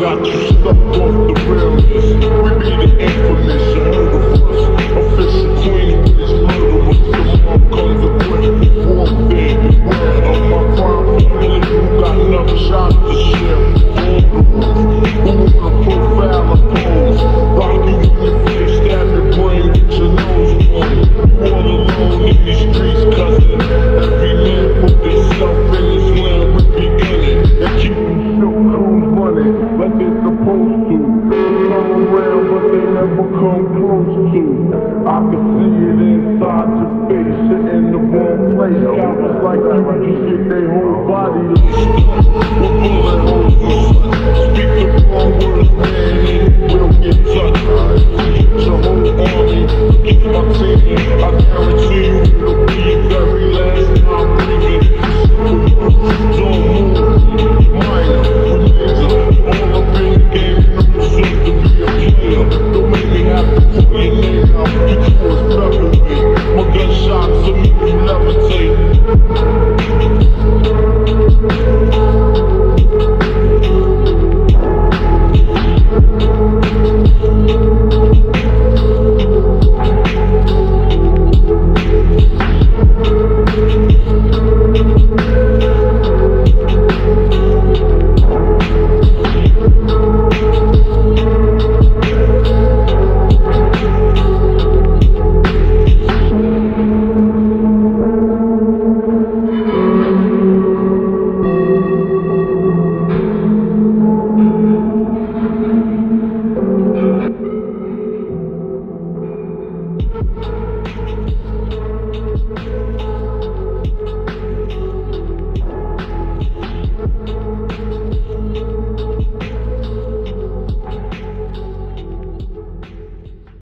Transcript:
Got you stuck off the rails. We be the infamous murderers, official queen of these murderers. Tomorrow comes a great warfare. Word of my crime family, you got another shot to share. All the wolves who wanna profile a pose, lock you in your face, stab your brain, get your nose blown. You all alone in these streets, cousin. Every man put themselves in this land with beginning, and keep them shook coons running. Like they're supposed to come around, but they never come close to. I can see it inside your face, sitting in the wrong place. Cowards like you just get their whole body.